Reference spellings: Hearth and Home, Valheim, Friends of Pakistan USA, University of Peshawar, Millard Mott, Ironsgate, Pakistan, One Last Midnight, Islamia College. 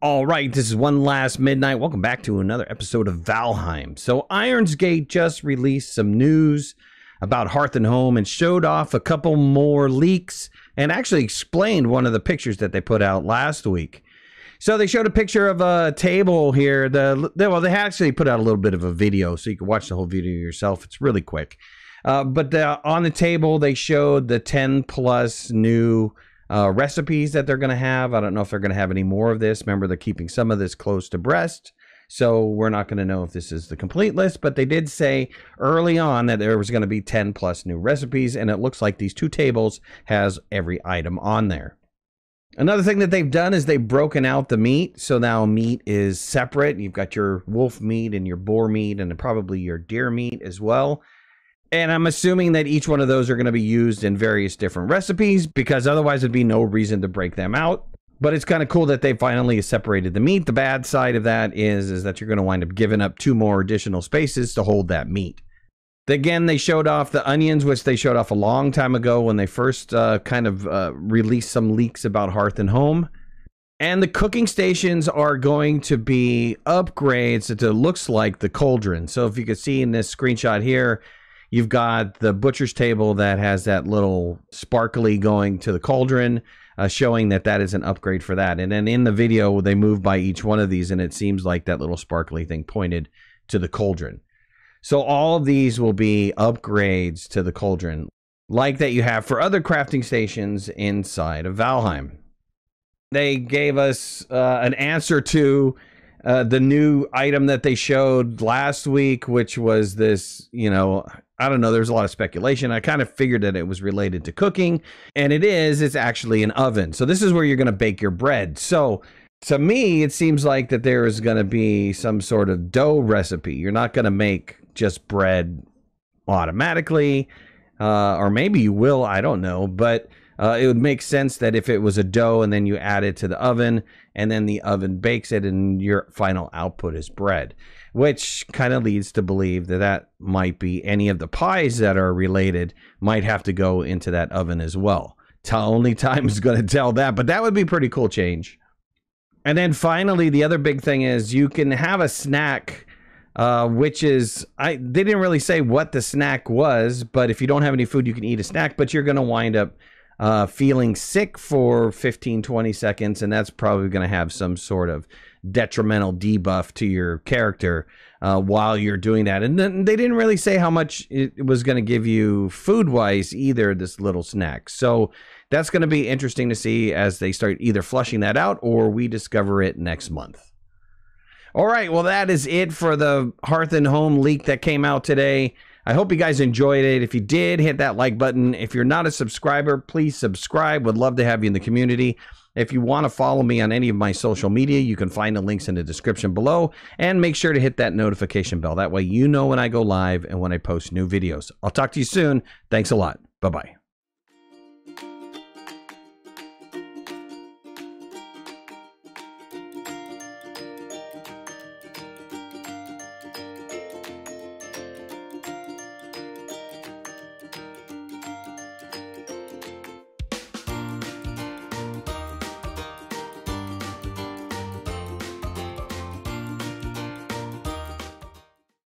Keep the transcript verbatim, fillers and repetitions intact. All right, this is One Last Midnight. Welcome back to another episode of Valheim. So Ironsgate just released some news about Hearth and Home and showed off a couple more leaks and actually explained one of the pictures that they put out last week. So they showed a picture of a table here. The, the well, they actually put out a little bit of a video so you can watch the whole video yourself. It's really quick. Uh, but the, on the table, they showed the ten plus new Uh, recipes that they're going to have. I don't know if they're going to have any more of this. Remember, they're keeping some of this close to breast, so we're not going to know if this is the complete list, but they did say early on that there was going to be ten plus new recipes, and it looks like these two tables has every item on there. Another thing that they've done is they've broken out the meat, so now meat is separate. You've got your wolf meat and your boar meat and probably your deer meat as well. And I'm assuming that each one of those are going to be used in various different recipes, because otherwise there'd be no reason to break them out. But it's kind of cool that they finally separated the meat. The bad side of that is, is that you're going to wind up giving up two more additional spaces to hold that meat. Again, they showed off the onions, which they showed off a long time ago when they first uh, kind of uh, released some leaks about Hearth and Home. And the cooking stations are going to be upgrades to looks like the cauldron. So if you can see in this screenshot here, you've got the butcher's table that has that little sparkly going to the cauldron, uh, showing that that is an upgrade for that. And then in the video, they move by each one of these, and it seems like that little sparkly thing pointed to the cauldron. So all of these will be upgrades to the cauldron, like that you have for other crafting stations inside of Valheim. They gave us uh, an answer to uh, the new item that they showed last week, which was this, you know... I don't know, there's a lot of speculation. I kind of figured that it was related to cooking, and it is. It's actually an oven. So this is where you're going to bake your bread. So to me, it seems like that there is going to be some sort of dough recipe. You're not going to make just bread automatically, uh, or maybe you will, I don't know. But uh, it would make sense that if it was a dough and then you add it to the oven, and then the oven bakes it, and your final output is bread, which kind of leads to believe that that might be any of the pies that are related might have to go into that oven as well. Only time is going to tell that, but that would be a pretty cool change. And then finally, the other big thing is you can have a snack, uh, which is, I they didn't really say what the snack was, but if you don't have any food, you can eat a snack, but you're going to wind up uh, feeling sick for fifteen, twenty seconds, and that's probably going to have some sort of detrimental debuff to your character uh, while you're doing that. And then they didn't really say how much it was going to give you food wise either, this little snack. So that's going to be interesting to see as they start either flushing that out or we discover it next month. All right, well, that is it for the Hearth and Home leak that came out today. I hope you guys enjoyed it. If you did, hit that like button. If you're not a subscriber, please subscribe. Would love to have you in the community. If you want to follow me on any of my social media, you can find the links in the description below. And make sure to hit that notification bell. That way you know when I go live and when I post new videos. I'll talk to you soon. Thanks a lot. Bye-bye.